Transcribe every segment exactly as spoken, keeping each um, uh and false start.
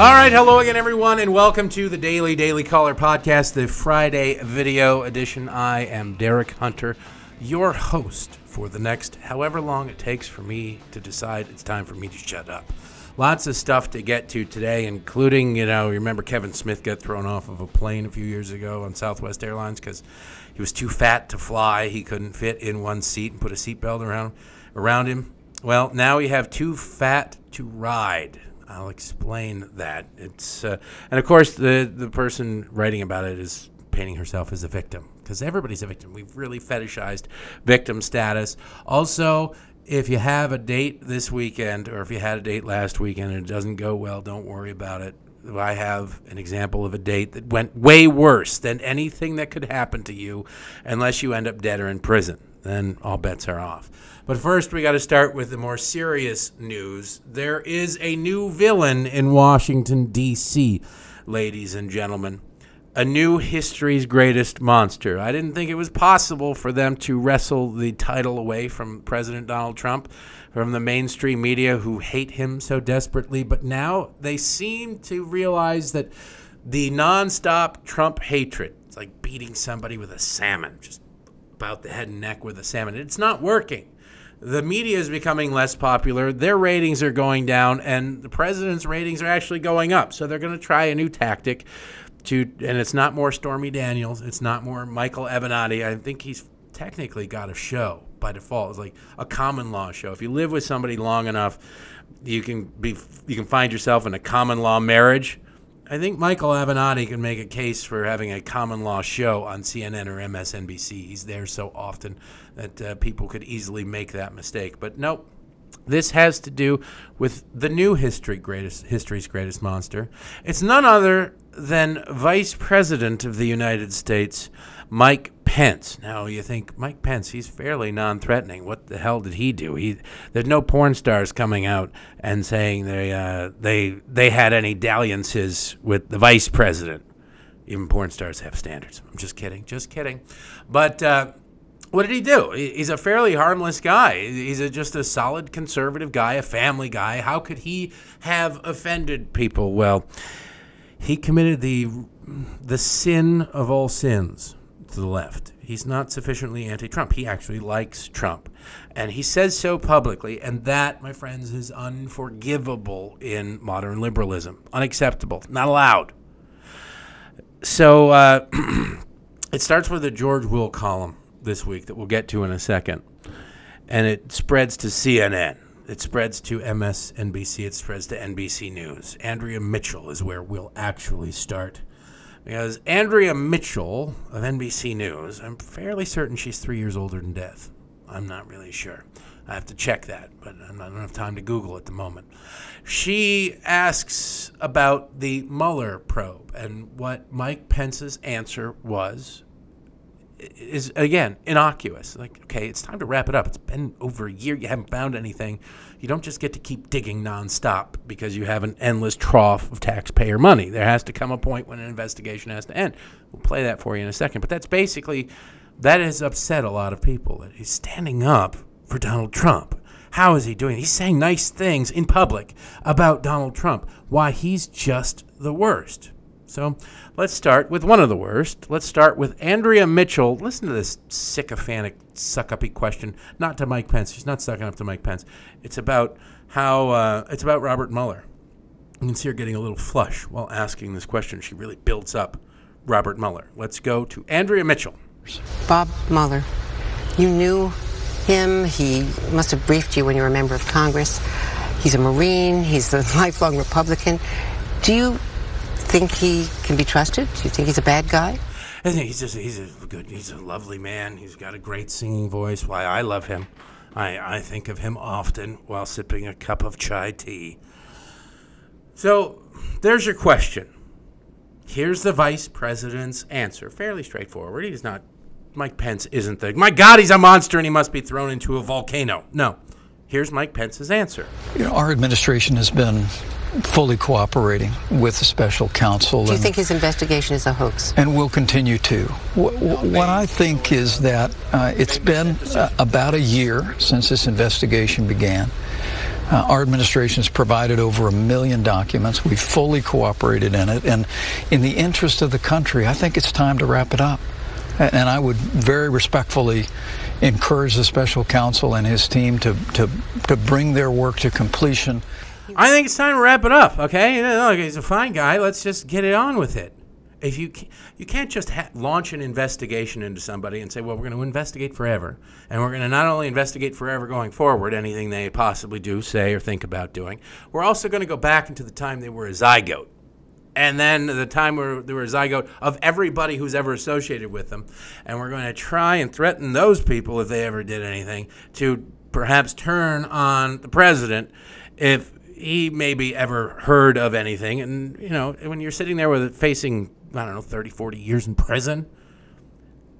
All right, hello again, everyone, and welcome to the Daily Daily Caller podcast, the Friday video edition. I am Derek Hunter, your host for the next however long it takes for me to decide it's time for me to shut up. Lots of stuff to get to today, including, you know, you remember Kevin Smith got thrown off of a plane a few years ago on Southwest Airlines because he was too fat to fly. He couldn't fit in one seat and put a seatbelt around, around him. Well, now we have too fat to ride. I'll explain that. It's uh, and of course the the person writing about it is painting herself as a victim, because everybody's a victim. We've really fetishized victim status. Also, if you have a date this weekend, or if you had a date last weekend and it doesn't go well, don't worry about it. I have an example of a date that went way worse than anything that could happen to you, unless you end up dead or in prison. Then all bets are off. But first, we got to start with the more serious news. There is a new villain in Washington, D C, ladies and gentlemen. A new history's greatest monster. I didn't think it was possible for them to wrestle the title away from President Donald Trump, from the mainstream media who hate him so desperately. But now they seem to realize that the nonstop Trump hatred, it's like beating somebody with a salmon, just about the head and neck with a salmon. It's not working. The media is becoming less popular, their ratings are going down, and the president's ratings are actually going up. So they're going to try a new tactic to, and it's not more Stormy Daniels, it's not more Michael Avenatti. I think he's technically got a show by default. It's like a common law show. If you live with somebody long enough, you can be you can find yourself in a common law marriage. I think Michael Avenatti can make a case for having a common law show on C N N or M S N B C. He's there so often that uh, people could easily make that mistake. But nope, this has to do with the new history greatest, history's greatest monster. It's none other than Vice President of the United States, Mike Pence. Now, you think, Mike Pence, he's fairly non-threatening. What the hell did he do? He, there's no porn stars coming out and saying they uh, they they had any dalliances with the vice president. Even porn stars have standards. I'm just kidding, just kidding. But uh, what did he do? He's a fairly harmless guy. He's a, just a solid conservative guy, a family guy. How could he have offended people? Well, he committed the the sin of all sins. To the left. He's not sufficiently anti-Trump. He actually likes Trump. And he says so publicly. And that, my friends, is unforgivable in modern liberalism. Unacceptable. Not allowed. So uh, it starts with a George Will column this week that we'll get to in a second. And it spreads to C N N. It spreads to M S N B C. It spreads to N B C News. Andrea Mitchell is where we'll actually start. Because Andrea Mitchell of N B C News, I'm fairly certain she's three years older than death. I'm not really sure. I have to check that, but I don't have time to Google at the moment. She asks about the Mueller probe, and what Mike Pence's answer was is, again, innocuous. Like, okay, it's time to wrap it up. It's been over a year. You haven't found anything. You don't just get to keep digging nonstop because you have an endless trough of taxpayer money. There has to come a point when an investigation has to end. We'll play that for you in a second. But that's basically, that has upset a lot of people. That he's standing up for Donald Trump. How is he doing? He's saying nice things in public about Donald Trump. Why, he's just the worst. So let's start with one of the worst. Let's start with Andrea Mitchell. Listen to this sycophantic, suck-up-y question. Not to Mike Pence. She's not sucking up to Mike Pence. It's about how uh, it's about Robert Mueller. You can see her getting a little flush while asking this question. She really builds up Robert Mueller. Let's go to Andrea Mitchell. Bob Mueller, you knew him. He must have briefed you when you were a member of Congress. He's a Marine. He's a lifelong Republican. Do you think he can be trusted? Do you think he's a bad guy? I think he's just he's a good he's a lovely man. He's got a great singing voice. Why, I love him. I I think of him often while sipping a cup of chai tea. So there's your question. Here's the vice president's answer. Fairly straightforward. He's not Mike Pence isn't the my God, he's a monster and he must be thrown into a volcano. No. Here's Mike Pence's answer. You know, our administration has been fully cooperating with the special counsel. Do you think his investigation is a hoax? And will continue to. What, what I think is that uh, it's been uh, about a year since this investigation began. Uh, our administration's provided over a million documents. We've fully cooperated in it. And in the interest of the country, I think it's time to wrap it up. And I would very respectfully encourage the special counsel and his team to, to, to bring their work to completion. I think it's time to wrap it up, okay? You know, he's a fine guy. Let's just get it on with it. If you can't, you can't just ha- launch an investigation into somebody and say, well, we're going to investigate forever, and we're going to not only investigate forever going forward, anything they possibly do, say, or think about doing, we're also going to go back into the time they were a zygote, and then the time where they were a zygote of everybody who's ever associated with them, and we're going to try and threaten those people, if they ever did anything, to perhaps turn on the president if he maybe ever heard of anything. And, you know, when you're sitting there with facing, I don't know, thirty, forty years in prison,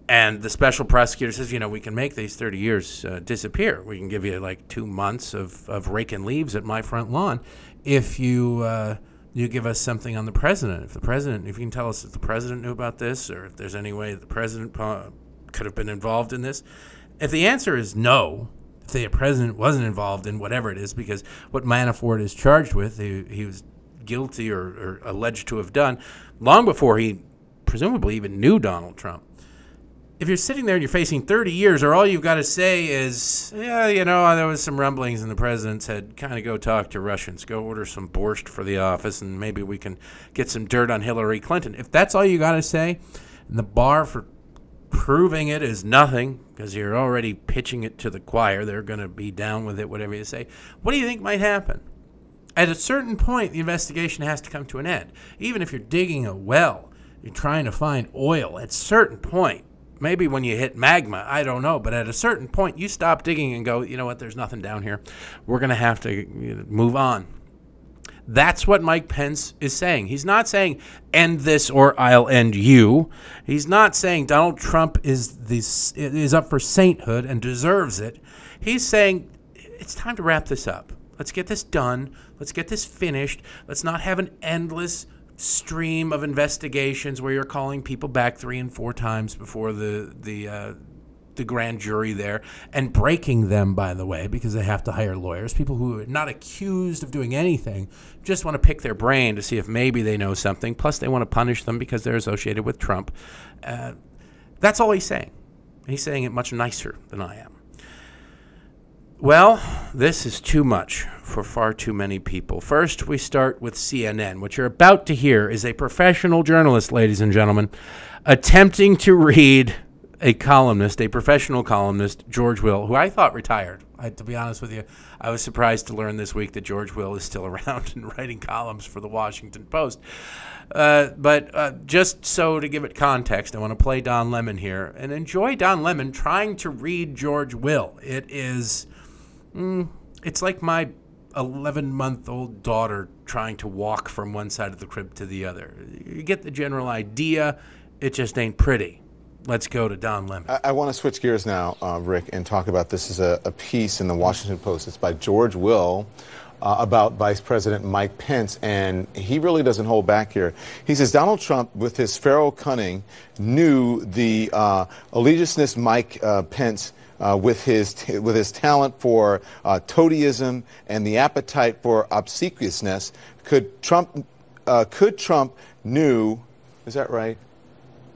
and the special prosecutor says, you know, we can make these thirty years uh, disappear. We can give you like two months of, of raking leaves at my front lawn if you uh, you give us something on the president. If the president, if you can tell us if the president knew about this, or if there's any way that the president uh, could have been involved in this. If the answer is no, if the president wasn't involved in whatever it is, because what Manafort is charged with, he, he was guilty or, or alleged to have done long before he presumably even knew Donald Trump. If you're sitting there and you're facing thirty years, or all you've got to say is, yeah, you know, there was some rumblings and the president said, kind of go talk to Russians, go order some borscht for the office, and maybe we can get some dirt on Hillary Clinton. If that's all you got to say, and the bar for proving it is nothing, because you're already pitching it to the choir, they're going to be down with it, whatever you say, what do you think might happen? At a certain point, the investigation has to come to an end. Even if you're digging a well, you're trying to find oil, at a certain point, maybe when you hit magma, I don't know, but at a certain point, you stop digging and go, you know what, there's nothing down here. We're going to have to you know, move on. That's what Mike Pence is saying. He's not saying, end this or I'll end you. He's not saying Donald Trump is, this, is up for sainthood and deserves it. He's saying, it's time to wrap this up. Let's get this done. Let's get this finished. Let's not have an endless stream of investigations where you're calling people back three and four times before the the uh, the grand jury there and breaking them, by the way, because they have to hire lawyers. People who are not accused of doing anything just want to pick their brain to see if maybe they know something. Plus, they want to punish them because they're associated with Trump. Uh, that's all he's saying. He's saying it much nicer than I am. Well, this is too much for far too many people. First, we start with C N N. What you're about to hear is a professional journalist, ladies and gentlemen, attempting to read a columnist, a professional columnist, George Will, who I thought retired. I, to be honest with you, I was surprised to learn this week that George Will is still around and writing columns for the Washington Post. Uh, but uh, just so to give it context, I want to play Don Lemon here and enjoy Don Lemon trying to read George Will. It is... Mm, it's like my eleven-month-old daughter trying to walk from one side of the crib to the other. You get the general idea. It just ain't pretty. Let's go to Don Lemon. I, I want to switch gears now, uh, Rick, and talk about this is a, a piece in the Washington Post. It's by George Will uh, about Vice President Mike Pence, and he really doesn't hold back here. He says, Donald Trump, with his feral cunning, knew the uh, elitistness Mike uh, Pence Uh, with his t- with his talent for uh, toadyism and the appetite for obsequiousness, could Trump uh, could Trump knew, is that right?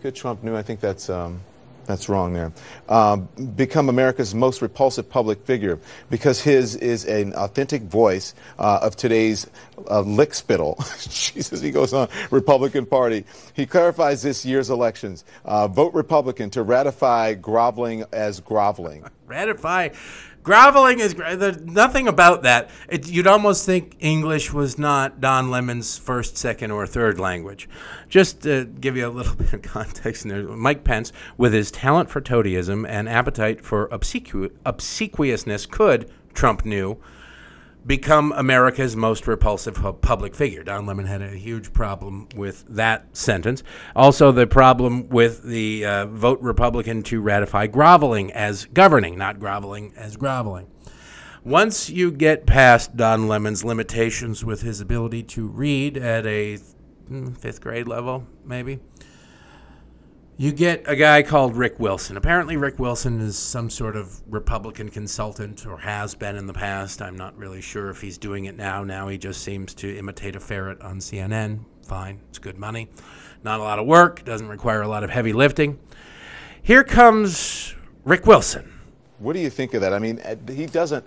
Could Trump knew? I think that's um, that's wrong there. Uh, become America's most repulsive public figure because his is an authentic voice uh, of today's uh, lick spittle. Jesus, he goes on. Republican Party. He clarifies this year's elections. Uh, vote Republican to ratify groveling as groveling. Ratify groveling is there's nothing about that. It, you'd almost think English was not Don Lemon's first, second, or third language. Just to give you a little bit of context, Mike Pence, with his talent for toadyism and appetite for obsequ- obsequiousness, could, Trump knew, become America's most repulsive public figure. Don Lemon had a huge problem with that sentence. Also, the problem with the uh, vote Republican to ratify groveling as governing, not groveling as groveling. Once you get past Don Lemon's limitations with his ability to read at a fifth grade level, maybe, you get a guy called Rick Wilson. Apparently Rick Wilson is some sort of Republican consultant, or has been in the past. I'm not really sure if he's doing it now. Now he just seems to imitate a ferret on C N N. Fine. It's good money. Not a lot of work. Doesn't require a lot of heavy lifting. Here comes Rick Wilson. What do you think of that? I mean, he doesn't,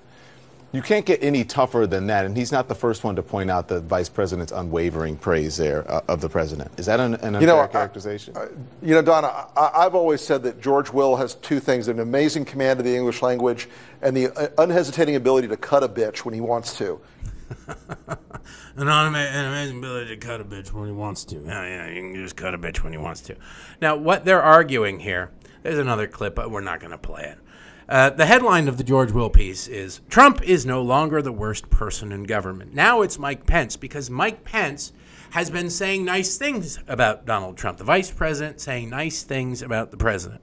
you can't get any tougher than that. And he's not the first one to point out the vice president's unwavering praise there uh, of the president. Is that an, an unfair you know, characterization? I, I, you know, Donna, I, I've always said that George Will has two things: an amazing command of the English language and the unhesitating ability to cut a bitch when he wants to. an, anima- an amazing ability to cut a bitch when he wants to. Yeah, yeah, you can just cut a bitch when he wants to. Now, what they're arguing here, there's another clip, but we're not going to play it. Uh, the headline of the George Will piece is, Trump is no longer the worst person in government. Now it's Mike Pence, because Mike Pence has been saying nice things about Donald Trump. The vice president saying nice things about the president.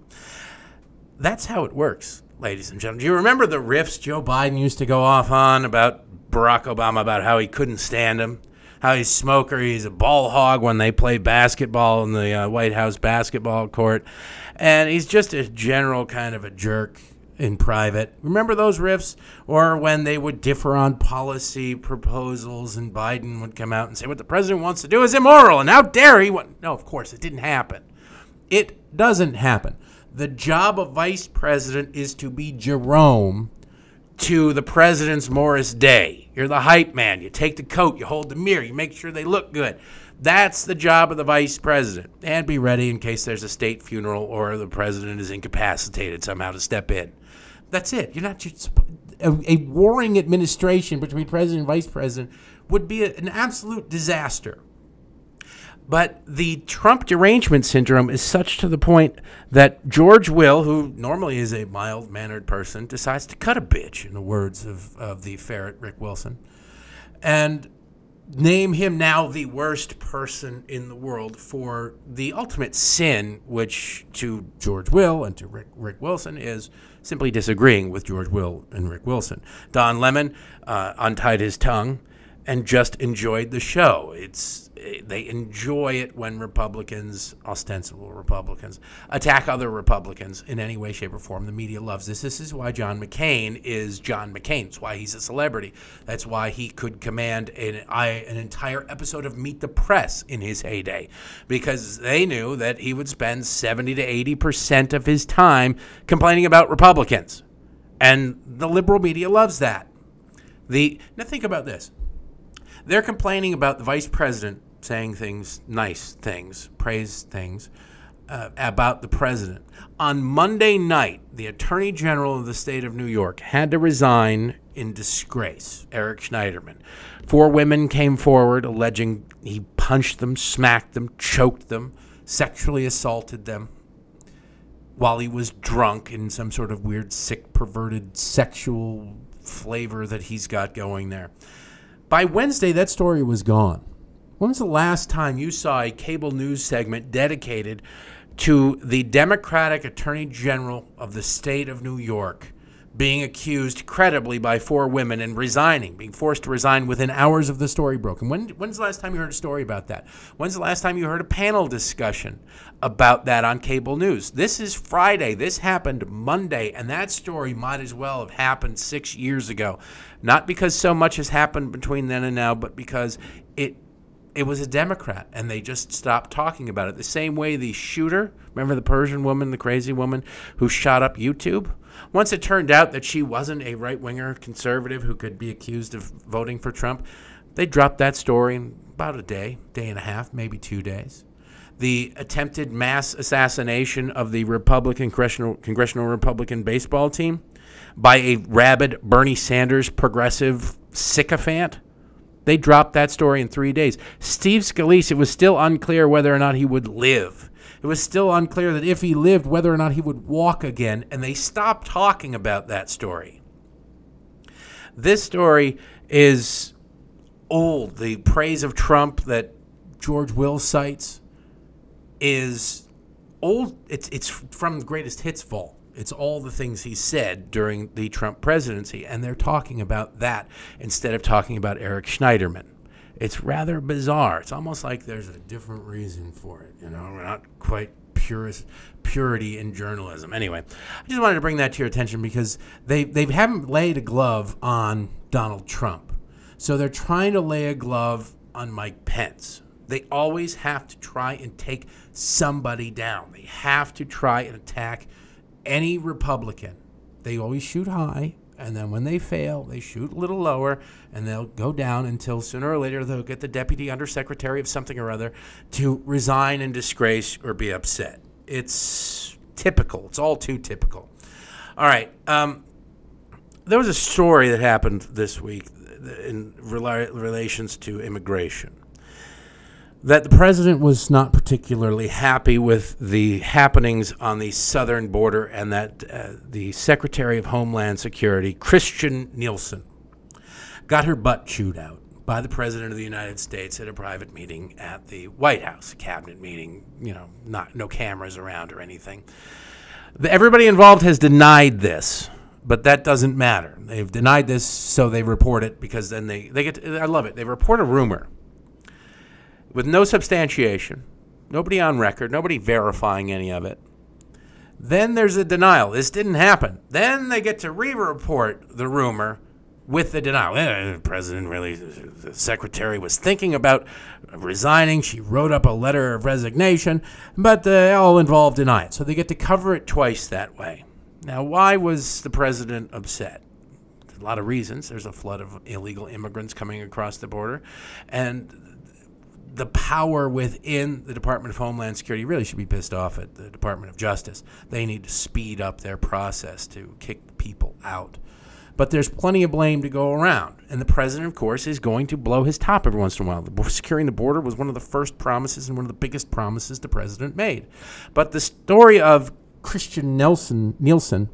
That's how it works, ladies and gentlemen. Do you remember the riffs Joe Biden used to go off on about Barack Obama, about how he couldn't stand him, how he's a smoker, he's a ball hog when they play basketball in the uh, White House basketball court. And he's just a general kind of a jerk in private. Remember those riffs? Or when they would differ on policy proposals and Biden would come out and say, what the president wants to do is immoral, and how dare he? What? No, of course, it didn't happen. It doesn't happen. The job of vice president is to be Jerome to the president's Morris Day. You're the hype man. You take the coat, you hold the mirror, you make sure they look good. That's the job of the vice president. And be ready in case there's a state funeral or the president is incapacitated somehow to step in. That's it. You're not just a, a warring administration between president and vice president would be a, an absolute disaster. But the Trump derangement syndrome is such to the point that George Will, who normally is a mild-mannered person, decides to cut a bitch, in the words of, of the ferret Rick Wilson, and name him now the worst person in the world for the ultimate sin, which to George Will and to Rick, Rick Wilson is simply disagreeing with George Will and Rick Wilson. Don Lemon uh, untied his tongue and just enjoyed the show. It's they enjoy it when Republicans, ostensible Republicans, attack other Republicans in any way, shape, or form. The media loves this. This is why John McCain is John McCain. It's why he's a celebrity. That's why he could command an, an entire episode of Meet the Press in his heyday, because they knew that he would spend seventy to eighty percent of his time complaining about Republicans. And the liberal media loves that. The, now think about this. They're complaining about the vice president saying things, nice things, praise things uh, about the president. On Monday night, the attorney general of the state of New York had to resign in disgrace, Eric Schneiderman. Four women came forward alleging he punched them, smacked them, choked them, sexually assaulted them while he was drunk in some sort of weird, sick, perverted sexual flavor that he's got going there. By Wednesday, that story was gone. When was the last time you saw a cable news segment dedicated to the Democratic Attorney General of the state of New York being accused credibly by four women and resigning, being forced to resign within hours of the story broken? When, when's the last time you heard a story about that? When's the last time you heard a panel discussion about that on cable news? This is Friday. This happened Monday, and that story might as well have happened six years ago. Not because so much has happened between then and now, but because it it was a Democrat, and they just stopped talking about it. The same way the shooter, remember the Persian woman, the crazy woman who shot up YouTube? Once it turned out that she wasn't a right-winger conservative who could be accused of voting for Trump, they dropped that story in about a day, day and a half, maybe two days. The attempted mass assassination of the Republican congressional, congressional Republican baseball team by a rabid Bernie Sanders progressive sycophant, they dropped that story in three days. Steve Scalise, it was still unclear whether or not he would live. It was still unclear that if he lived, whether or not he would walk again, and they stopped talking about that story. This story is old. The praise of Trump that George Will cites is old. It's, it's from the greatest hits vault. It's all the things he said during the Trump presidency, and they're talking about that instead of talking about Eric Schneiderman. It's rather bizarre. It's almost like there's a different reason for it. You know, we're not quite purest purity in journalism. Anyway, I just wanted to bring that to your attention because they, they haven't laid a glove on Donald Trump. So they're trying to lay a glove on Mike Pence. They always have to try and take somebody down. They have to try and attack any Republican. They always shoot high, and then when they fail, they shoot a little lower, and they'll go down until sooner or later they'll get the deputy undersecretary of something or other to resign in disgrace or be upset. It's typical. It's all too typical. All right. Um, there was a story that happened this week in relations to immigration, that the president was not particularly happy with the happenings on the southern border, and that uh, the Secretary of Homeland Security, Kirsten Nielsen, got her butt chewed out by the president of the United States at a private meeting at the White House, a cabinet meeting, you know, not no cameras around or anything. The, everybody involved has denied this, but that doesn't matter. They've denied this, so they report it because then they, they get to, I love it, they report a rumor with no substantiation, nobody on record, nobody verifying any of it. Then there's a denial. This didn't happen. Then they get to re-report the rumor with the denial. Eh, the president really, the secretary was thinking about resigning. She wrote up a letter of resignation, but they all involved deny it. So they get to cover it twice that way. Now, why was the president upset? There's a lot of reasons. There's a flood of illegal immigrants coming across the border, and the power within the Department of Homeland Security really should be pissed off at the Department of Justice. They need to speed up their process to kick people out. But there's plenty of blame to go around. And the president, of course, is going to blow his top every once in a while. Securing the border was one of the first promises and one of the biggest promises the president made. But the story of Kirsten Nielsen, Nielsen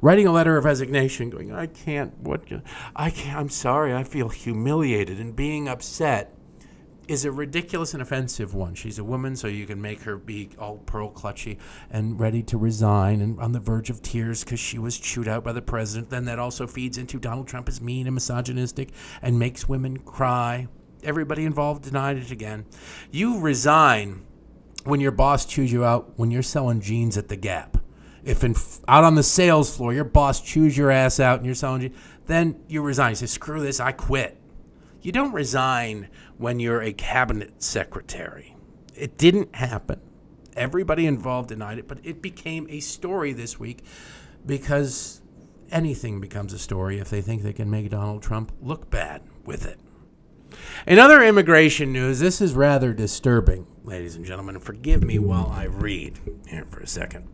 writing a letter of resignation going, I can't, what, I can't, I'm sorry, I feel humiliated, and being upset, is a ridiculous and offensive one. She's a woman, so you can make her be all pearl clutchy and ready to resign and on the verge of tears because she was chewed out by the president. Then that also feeds into Donald Trump is mean and misogynistic and makes women cry. Everybody involved denied it again. You resign when your boss chews you out when you're selling jeans at the Gap. If in, out on the sales floor your boss chews your ass out and you're selling jeans, then you resign. You say, screw this, I quit. You don't resign when you're a cabinet secretary. It didn't happen. Everybody involved denied it, but it became a story this week because anything becomes a story if they think they can make Donald Trump look bad with it. In other immigration news, this is rather disturbing, ladies and gentlemen. Forgive me while I read here for a second.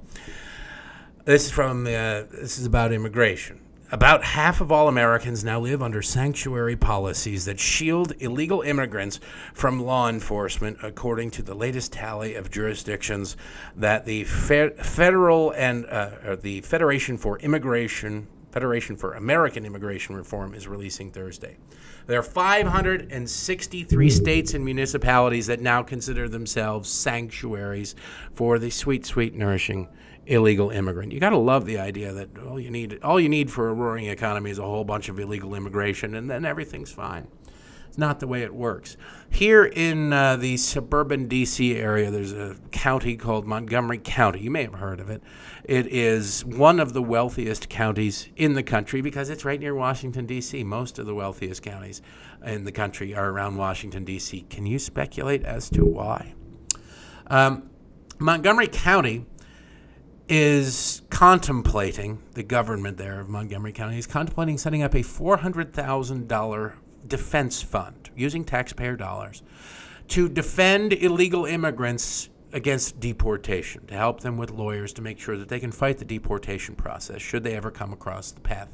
This is from uh, this is about immigration. About half of all Americans now live under sanctuary policies that shield illegal immigrants from law enforcement, according to the latest tally of jurisdictions that the fe federal and uh, the Federation for Immigration, Federation for American Immigration Reform is releasing Thursday. There are five hundred sixty-three states and municipalities that now consider themselves sanctuaries for the sweet, sweet, nourishing illegal immigrant. You got to love the idea that all you need, all you need for a roaring economy is a whole bunch of illegal immigration, and then everything's fine. It's not the way it works. Here in uh, the suburban D C area, there's a county called Montgomery County. You may have heard of it. It is one of the wealthiest counties in the country because it's right near Washington, D C Most of the wealthiest counties in the country are around Washington, D C Can you speculate as to why? Um, Montgomery County is contemplating, the government there of Montgomery County is contemplating setting up a four hundred thousand dollar defense fund using taxpayer dollars to defend illegal immigrants against deportation, to help them with lawyers to make sure that they can fight the deportation process should they ever come across the path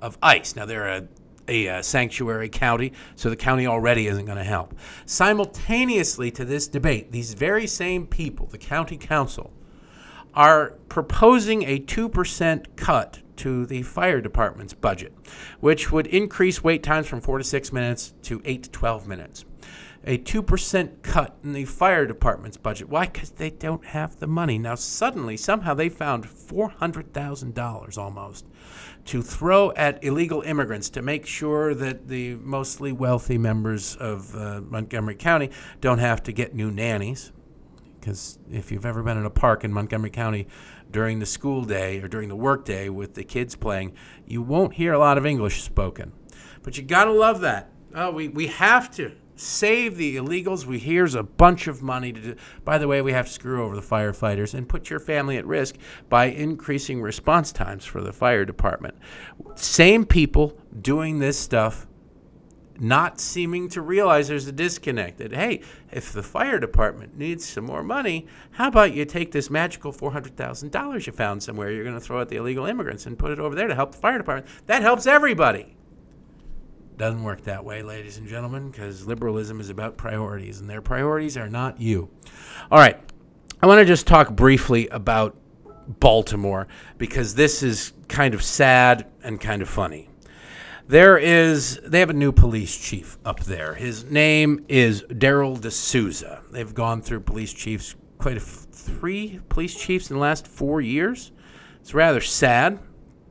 of ICE. Now, they're a A, a sanctuary county, so the county already isn't going to help. Simultaneously to this debate, these very same people, the county council, are proposing a two percent cut to the fire department's budget, which would increase wait times from four to six minutes to eight to twelve minutes. A two percent cut in the fire department's budget. Why? Because they don't have the money. Now, suddenly, somehow they found four hundred thousand dollars almost to throw at illegal immigrants to make sure that the mostly wealthy members of uh, Montgomery County don't have to get new nannies. because if you've ever been in a park in Montgomery County during the school day or during the work day with the kids playing, you won't hear a lot of English spoken. But you got to love that. Oh, we, we have to save the illegals. We here's a bunch of money to do. By the way, we have to screw over the firefighters and put your family at risk by increasing response times for the fire department. Same people doing this stuff, not seeming to realize there's a disconnect. That, hey, if the fire department needs some more money, how about you take this magical four hundred thousand dollars you found somewhere you're going to throw at the illegal immigrants and put it over there to help the fire department? That helps everybody. Doesn't work that way, ladies and gentlemen, because liberalism is about priorities, and their priorities are not you. All right, I want to just talk briefly about Baltimore, because this is kind of sad and kind of funny. There is, they have a new police chief up there. His name is Darryl De Souza. They've gone through police chiefs, quite a f- three police chiefs in the last four years. It's rather sad,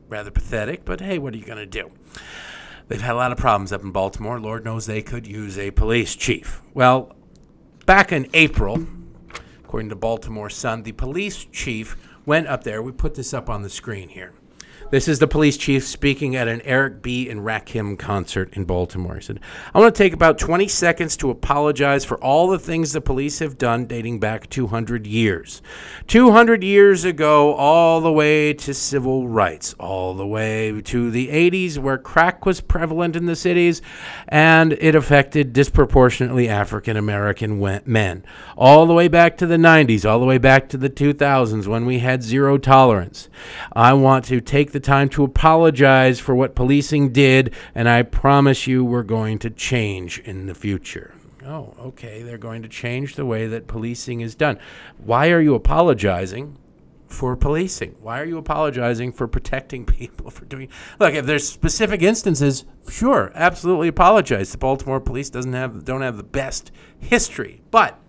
rather pathetic, but hey, what are you going to do? They've had a lot of problems up in Baltimore. Lord knows they could use a police chief. Well, back in April, according to Baltimore Sun, the police chief went up there. We put this up on the screen here. This is the police chief speaking at an Eric B. and Rakim concert in Baltimore. He said, I want to take about twenty seconds to apologize for all the things the police have done dating back two hundred years. two hundred years ago, all the way to civil rights, all the way to the eighties where crack was prevalent in the cities and it affected disproportionately African-American men. All the way back to the nineties, all the way back to the two thousands when we had zero tolerance. I want to take the time to apologize for what policing did, and I promise you we're going to change in the future. Oh, okay, they're going to change the way that policing is done. Why are you apologizing for policing? Why are you apologizing for protecting people for doing... Look, if there's specific instances, sure, absolutely apologize. The Baltimore police doesn't have don't have the best history, but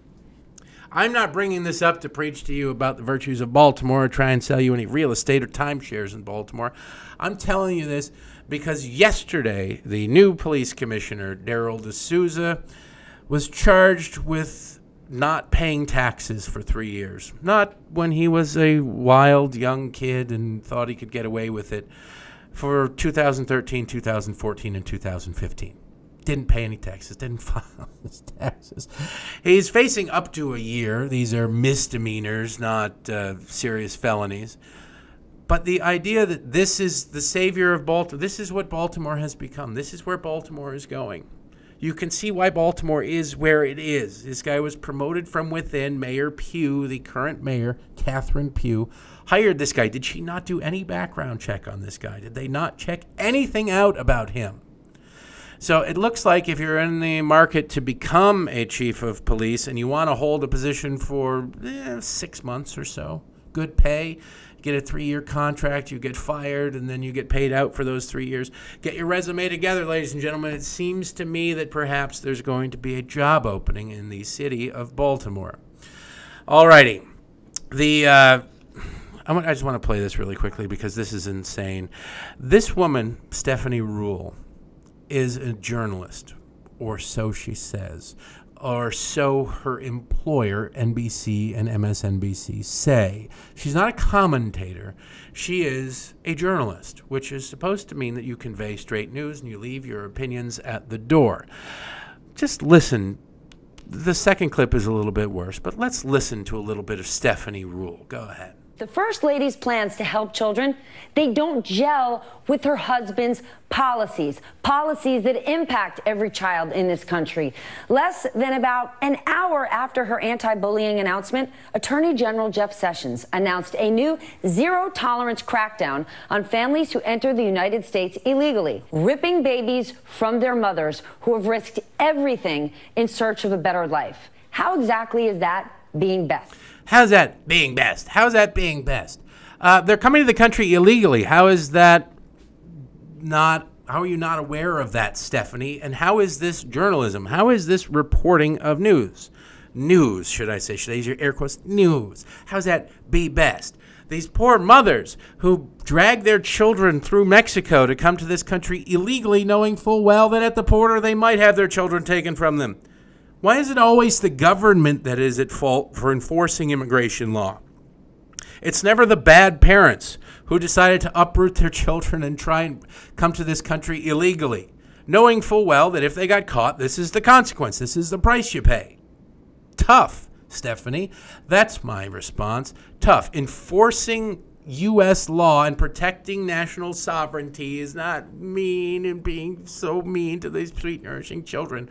I'm not bringing this up to preach to you about the virtues of Baltimore or try and sell you any real estate or timeshares in Baltimore. I'm telling you this because yesterday the new police commissioner, Darryl De Souza, was charged with not paying taxes for three years. Not when he was a wild young kid and thought he could get away with it. For two thousand thirteen, two thousand fourteen, and two thousand fifteen. Didn't pay any taxes, didn't file his taxes. He's facing up to a year. These are misdemeanors, not uh, serious felonies. But the idea that this is the savior of Baltimore, this is what Baltimore has become. This is where Baltimore is going. You can see why Baltimore is where it is. This guy was promoted from within. Mayor Pugh, the current mayor, Catherine Pugh, hired this guy. Did she not do any background check on this guy? Did they not check anything out about him? So it looks like if you're in the market to become a chief of police and you want to hold a position for eh, six months or so, good pay, get a three-year contract, you get fired, and then you get paid out for those three years. Get your resume together, ladies and gentlemen. It seems to me that perhaps there's going to be a job opening in the city of Baltimore. All righty. The, uh, I just want to play this really quickly because this is insane. This woman, Stephanie Ruhle, is a journalist, or so she says, or so her employer, N B C and M S N B C, say. She's not a commentator. She is a journalist, which is supposed to mean that you convey straight news and you leave your opinions at the door. Just listen. The second clip is a little bit worse, but let's listen to a little bit of Stephanie Ruhle. Go ahead. The First Lady's plans to help children, they don't gel with her husband's policies, policies that impact every child in this country. Less than about an hour after her anti-bullying announcement, Attorney General Jeff Sessions announced a new zero-tolerance crackdown on families who enter the United States illegally, ripping babies from their mothers who have risked everything in search of a better life. How exactly is that being best? How's that being best? How's that being best? Uh, they're coming to the country illegally. How is that not, how are you not aware of that, Stephanie? And how is this journalism? How is this reporting of news? News, should I say. Should I use your air quotes? News. How's that be best? These poor mothers who drag their children through Mexico to come to this country illegally, knowing full well that at the border they might have their children taken from them. Why is it always the government that is at fault for enforcing immigration law? It's never the bad parents who decided to uproot their children and try and come to this country illegally, knowing full well that if they got caught, this is the consequence. This is the price you pay. Tough, Stephanie. That's my response. Tough. Enforcing U S law and protecting national sovereignty is not mean and being so mean to these sweet, nourishing children.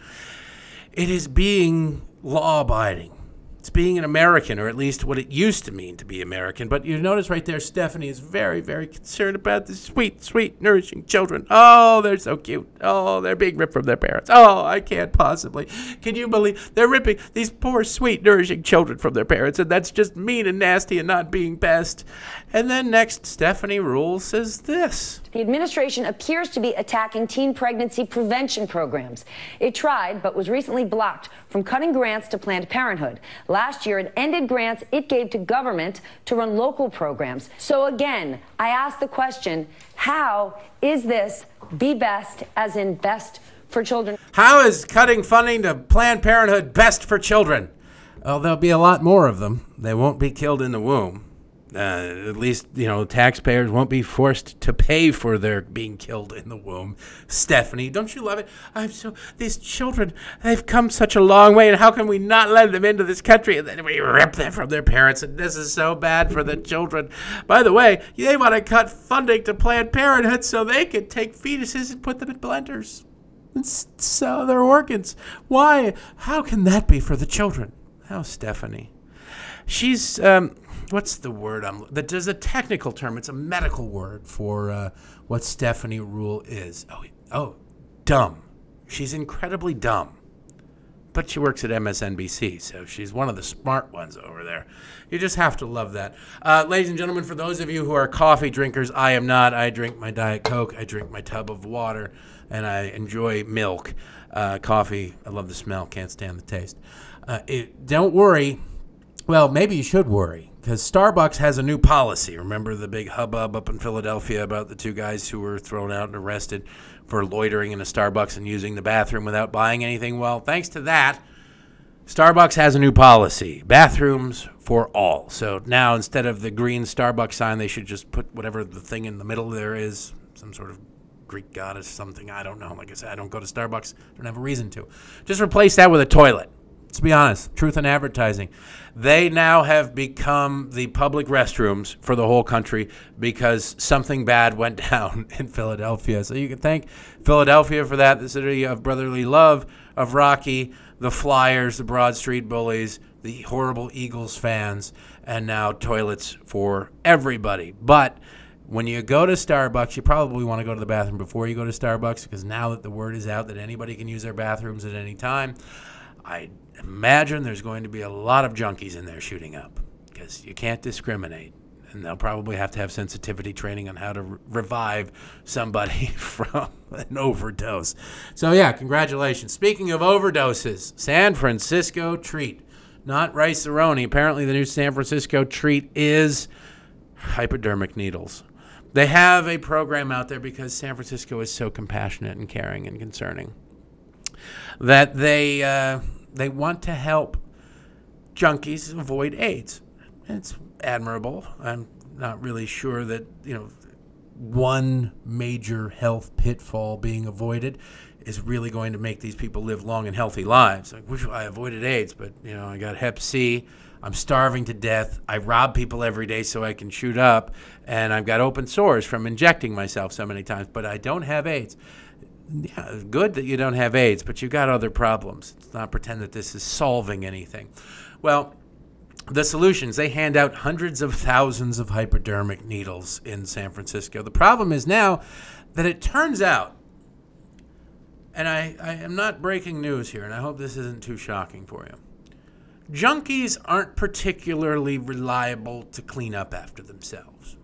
It is being law-abiding. It's being an American, or at least what it used to mean to be American. But you notice right there, Stephanie is very, very concerned about the sweet, sweet, nourishing children. Oh, they're so cute. Oh, they're being ripped from their parents. Oh, I can't possibly. Can you believe they're ripping these poor, sweet, nourishing children from their parents? And that's just mean and nasty and not being best. And then next, Stephanie Ruhle says this. The administration appears to be attacking teen pregnancy prevention programs. It tried, but was recently blocked from cutting grants to Planned Parenthood. Last year, it ended grants it gave to government to run local programs. So again, I ask the question, how is this be best, as in best for children? How is cutting funding to Planned Parenthood best for children? Well, there'll be a lot more of them. They won't be killed in the womb. Uh, at least, you know, taxpayers won't be forced to pay for their being killed in the womb. Stephanie, don't you love it? I'm so, these children, they've come such a long way, and how can we not let them into this country? And then we rip them from their parents, and this is so bad for the children. By the way, they want to cut funding to Planned Parenthood so they can take fetuses and put them in blenders and sell their organs. Why? How can that be for the children? Oh, Stephanie. She's, um... what's the word? I'm, there's a technical term. It's a medical word for uh, what Stephanie Ruhle is. Oh, oh, dumb. She's incredibly dumb. But she works at M S N B C, so she's one of the smart ones over there. You just have to love that. Uh, ladies and gentlemen, for those of you who are coffee drinkers, I am not. I drink my Diet Coke. I drink my tub of water, and I enjoy milk. Uh, coffee, I love the smell. Can't stand the taste. Uh, it, don't worry. Well, maybe you should worry. Because Starbucks has a new policy. Remember the big hubbub up in Philadelphia about the two guys who were thrown out and arrested for loitering in a Starbucks and using the bathroom without buying anything? Well, thanks to that, Starbucks has a new policy. Bathrooms for all. So now instead of the green Starbucks sign, they should just put whatever the thing in the middle there is, some sort of Greek goddess, something. I don't know. Like I said, I don't go to Starbucks. I don't have a reason to. Just replace that with a toilet. Let's be honest, truth in advertising. They now have become the public restrooms for the whole country because something bad went down in Philadelphia. So you can thank Philadelphia for that, the city of brotherly love, of Rocky, the Flyers, the Broad Street Bullies, the horrible Eagles fans, and now toilets for everybody. But when you go to Starbucks, you probably want to go to the bathroom before you go to Starbucks because now that the word is out that anybody can use their bathrooms at any time, I imagine there's going to be a lot of junkies in there shooting up because you can't discriminate. And they'll probably have to have sensitivity training on how to re revive somebody from an overdose. So, yeah, congratulations. Speaking of overdoses, San Francisco treat, not rice-a-roni. Apparently the new San Francisco treat is hypodermic needles. They have a program out there because San Francisco is so compassionate and caring and concerning that they uh, they want to help junkies avoid AIDS. It's admirable. I'm not really sure that, you know, one major health pitfall being avoided is really going to make these people live long and healthy lives. I wish I avoided AIDS, but, you know, I got hep C. I'm starving to death. I rob people every day so I can shoot up. And I've got open sores from injecting myself so many times, but I don't have AIDS. Yeah, good that you don't have AIDS, but you've got other problems. Let's not pretend that this is solving anything. Well, the solutions, they hand out hundreds of thousands of hypodermic needles in San Francisco. The problem is now that it turns out, and I, I am not breaking news here, and I hope this isn't too shocking for you, junkies aren't particularly reliable to clean up after themselves.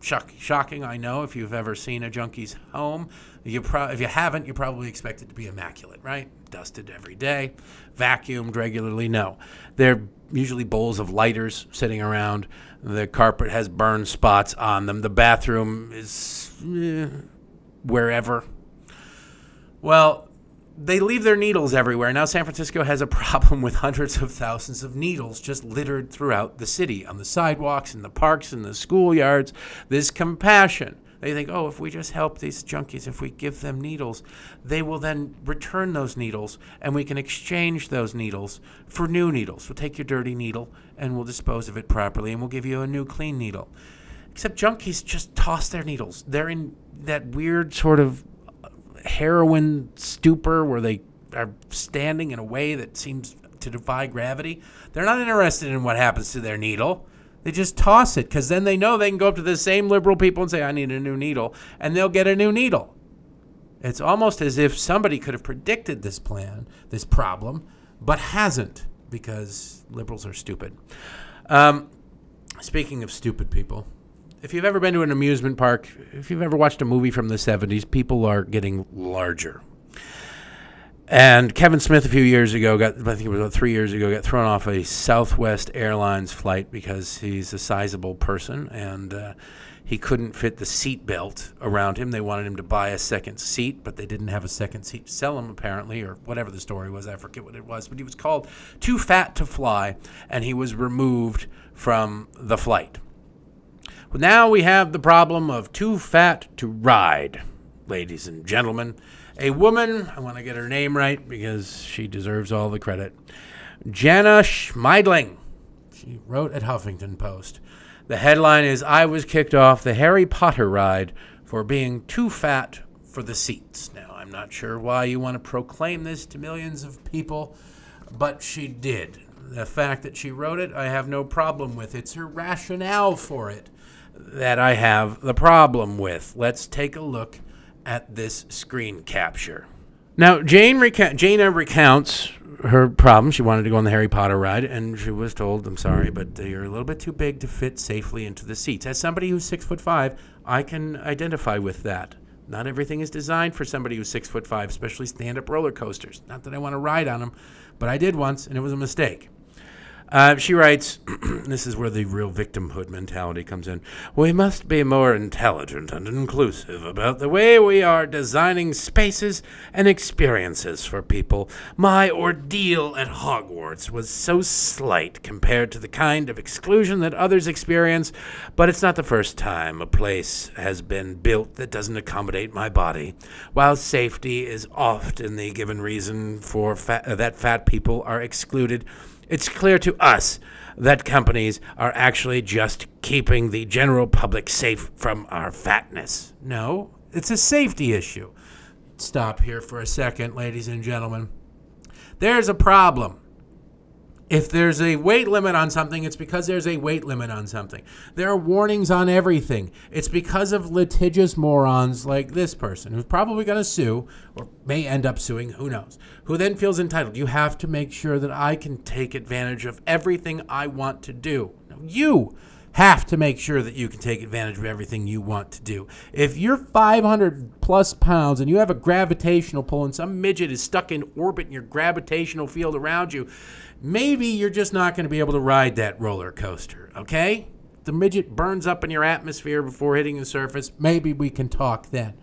Shocking, I know. If you've ever seen a junkie's home, you pro if you haven't, you probably expect it to be immaculate, right? Dusted every day, vacuumed regularly. No, they're usually bowls of lighters sitting around. The carpet has burn spots on them. The bathroom is eh, wherever. Well, they leave their needles everywhere. Now San Francisco has a problem with hundreds of thousands of needles just littered throughout the city, on the sidewalks, in the parks, in the schoolyards. This compassion. They think, oh, if we just help these junkies, if we give them needles, they will then return those needles, and we can exchange those needles for new needles. We'll take your dirty needle, and we'll dispose of it properly, and we'll give you a new clean needle. Except junkies just toss their needles. They're in that weird sort of heroin stupor where they are standing in a way that seems to defy gravity. They're not interested in what happens to their needle. They just toss it, because then they know they can go up to the same liberal people and say, I need a new needle, and they'll get a new needle. It's almost as if somebody could have predicted this plan, this problem, but hasn't, because liberals are stupid. Um, speaking of stupid people, if you've ever been to an amusement park, if you've ever watched a movie from the seventies, people are getting larger. And Kevin Smith a few years ago, got, I think it was about three years ago, got thrown off a Southwest Airlines flight because he's a sizable person, and uh, he couldn't fit the seat belt around him. They wanted him to buy a second seat, but they didn't have a second seat to sell him, apparently, or whatever the story was. I forget what it was. But he was called too fat to fly, and he was removed from the flight. Well, now we have the problem of too fat to ride, ladies and gentlemen. A woman, I want to get her name right because she deserves all the credit, Jana Schmeidling. She wrote at Huffington Post. The headline is, I was kicked off the Harry Potter ride for being too fat for the seats. Now, I'm not sure why you want to proclaim this to millions of people, but she did. The fact that she wrote it, I have no problem with. It's her rationale for it that I have the problem with. Let's take a look at this screen capture. Now, Jane reca- Jana recounts her problem. She wanted to go on the Harry Potter ride, and she was told, I'm sorry, but you're a little bit too big to fit safely into the seats. As somebody who's six foot five, I can identify with that. Not everything is designed for somebody who's six foot five, especially stand-up roller coasters. Not that I want to ride on them, but I did once, and it was a mistake. Uh, she writes, this is where the real victimhood mentality comes in. We must be more intelligent and inclusive about the way we are designing spaces and experiences for people. My ordeal at Hogwarts was so slight compared to the kind of exclusion that others experience, but it's not the first time a place has been built that doesn't accommodate my body. While safety is often the given reason for fat, uh, that fat people are excluded, it's clear to us that companies are actually just keeping the general public safe from our fatness. No, it's a safety issue. Stop here for a second, ladies and gentlemen. There's a problem. If there's a weight limit on something, it's because there's a weight limit on something. There are warnings on everything. It's because of litigious morons like this person, who's probably going to sue, or may end up suing, who knows, who then feels entitled. You have to make sure that I can take advantage of everything I want to do. Now, you have to make sure that you can take advantage of everything you want to do. If you're five hundred plus pounds and you have a gravitational pull and some midget is stuck in orbit in your gravitational field around you, maybe you're just not going to be able to ride that roller coaster, okay? The midget burns up in your atmosphere before hitting the surface. Maybe we can talk then.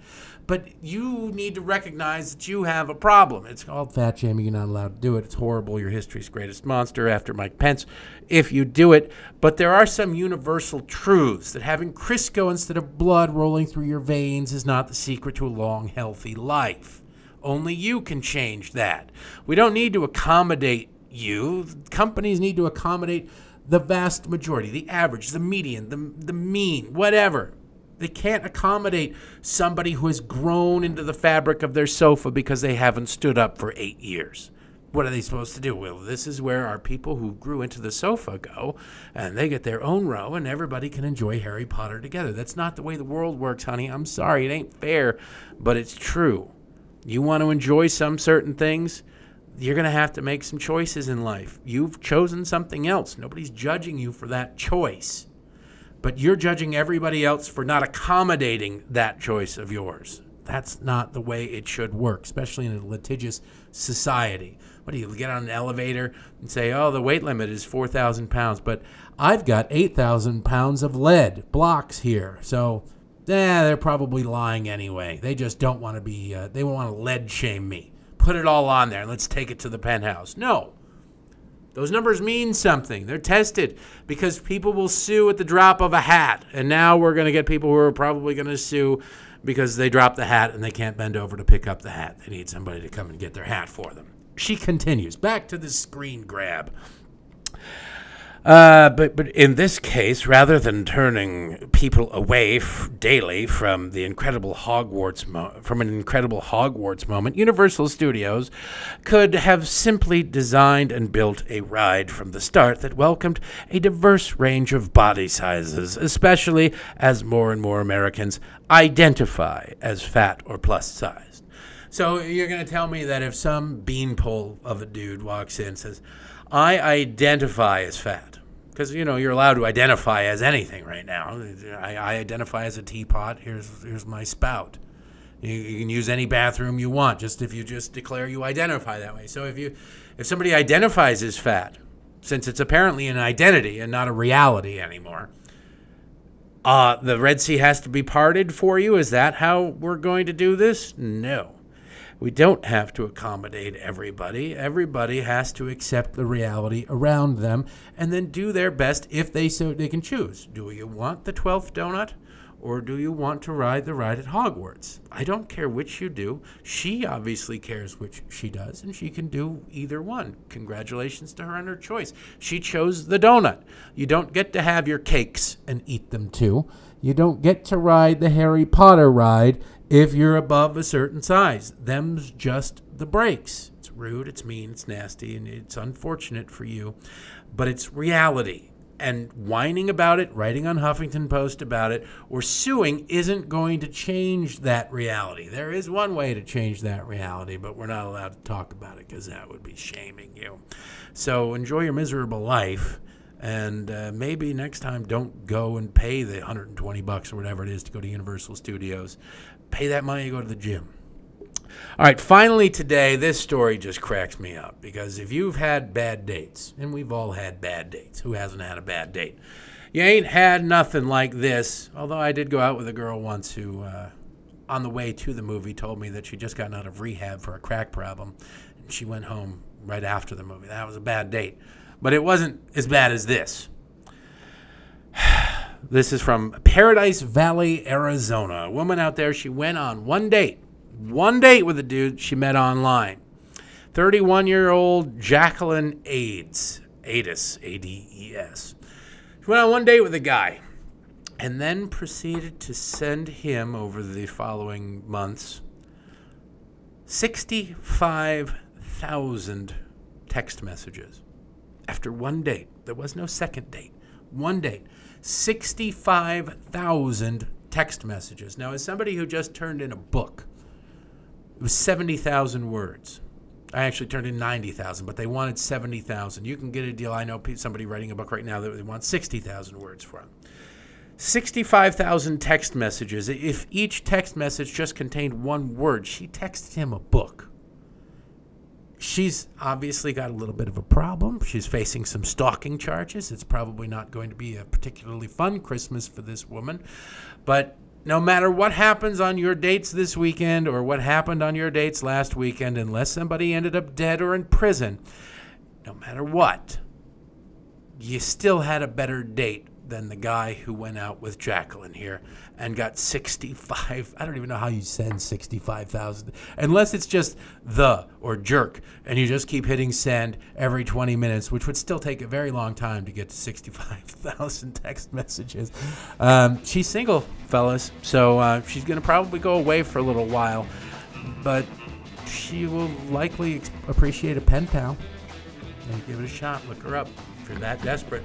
But you need to recognize that you have a problem. It's called fat shaming. You're not allowed to do it. It's horrible. You're history's greatest monster after Mike Pence if you do it. But there are some universal truths that having Crisco instead of blood rolling through your veins is not the secret to a long, healthy life. Only you can change that. We don't need to accommodate you. Companies need to accommodate the vast majority, the average, the median, the, the mean, whatever. They can't accommodate somebody who has grown into the fabric of their sofa because they haven't stood up for eight years. What are they supposed to do? Well, this is where our people who grew into the sofa go, and they get their own row, and everybody can enjoy Harry Potter together. That's not the way the world works, honey. I'm sorry. It ain't fair, but it's true. You want to enjoy some certain things? You're going to have to make some choices in life. You've chosen something else. Nobody's judging you for that choice. But you're judging everybody else for not accommodating that choice of yours. That's not the way it should work, especially in a litigious society. What do you get on an elevator and say, oh, the weight limit is four thousand pounds, but I've got eight thousand pounds of lead blocks here. So, eh, they're probably lying anyway. They just don't want to be, uh, they want to lead shame me. put it all on there and let's take it to the penthouse. No. Those numbers mean something. They're tested because people will sue at the drop of a hat. And now we're going to get people who are probably going to sue because they dropped the hat and they can't bend over to pick up the hat. They need somebody to come and get their hat for them. She continues. Back to the screen grab. Uh, but, but in this case, rather than turning people away f daily from the incredible Hogwarts mo from an incredible Hogwarts moment, Universal Studios could have simply designed and built a ride from the start that welcomed a diverse range of body sizes, especially as more and more Americans identify as fat or plus sized. So you're going to tell me that if some beanpole of a dude walks in and says, I identify as fat, because, you know, you're allowed to identify as anything right now. I, I identify as a teapot. Here's, here's my spout. You, you can use any bathroom you want, just if you just declare you identify that way. So if you, if somebody identifies as fat, since it's apparently an identity and not a reality anymore, uh, the Red Sea has to be parted for you? Is that how we're going to do this? No. We don't have to accommodate everybody. Everybody has to accept the reality around them and then do their best if they so they can choose. Do you want the twelfth donut or do you want to ride the ride at Hogwarts? I don't care which you do. She obviously cares which she does, and she can do either one. Congratulations to her on her choice. She chose the donut. You don't get to have your cakes and eat them too. You don't get to ride the Harry Potter ride if you're above a certain size. Them's just the breaks. It's rude, it's mean, it's nasty, and it's unfortunate for you, but it's reality. And whining about it, writing on Huffington Post about it, or suing isn't going to change that reality. There is one way to change that reality, but we're not allowed to talk about it because that would be shaming you. So enjoy your miserable life. And uh, maybe next time don't go and pay the one hundred twenty bucks or whatever it is to go to Universal Studios. Pay that money to go to the gym. All right, finally today, this story just cracks me up. Because if you've had bad dates, and we've all had bad dates. Who hasn't had a bad date? You ain't had nothing like this. Although I did go out with a girl once who, uh, on the way to the movie, told me that she'd just gotten out of rehab for a crack problem. And she went home right after the movie. That was a bad date. But it wasn't as bad as this. This is from Paradise Valley, Arizona. A woman out there, she went on one date. One date with a dude she met online. thirty-one-year-old Jacqueline Ades. Ades, A D E S. She went on one date with a guy and then proceeded to send him, over the following months, sixty-five thousand text messages. After one date, there was no second date. One date, sixty-five thousand text messages. Now, as somebody who just turned in a book, it was seventy thousand words. I actually turned in ninety thousand, but they wanted seventy thousand. You can get a deal. I know somebody writing a book right now that they want sixty thousand words from. sixty-five thousand text messages. If each text message just contained one word, she texted him a book. She's obviously got a little bit of a problem. She's facing some stalking charges. It's probably not going to be a particularly fun Christmas for this woman. But no matter what happens on your dates this weekend or what happened on your dates last weekend, unless somebody ended up dead or in prison, no matter what, you still had a better date than the guy who went out with Jacqueline here and got sixty-five. I don't even know how you send sixty-five thousand, unless it's just the or jerk, and you just keep hitting send every twenty minutes, which would still take a very long time to get to sixty-five thousand text messages. Um, she's single, fellas, so uh, she's going to probably go away for a little while, but she will likely appreciate a pen pal. And give it a shot. Look her up if you're that desperate.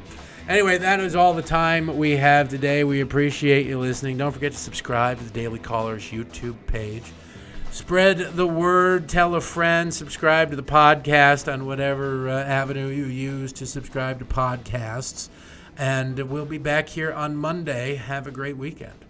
Anyway, that is all the time we have today. We appreciate you listening. Don't forget to subscribe to the Daily Caller's YouTube page. Spread the word. Tell a friend. Subscribe to the podcast on whatever uh, avenue you use to subscribe to podcasts. And we'll be back here on Monday. Have a great weekend.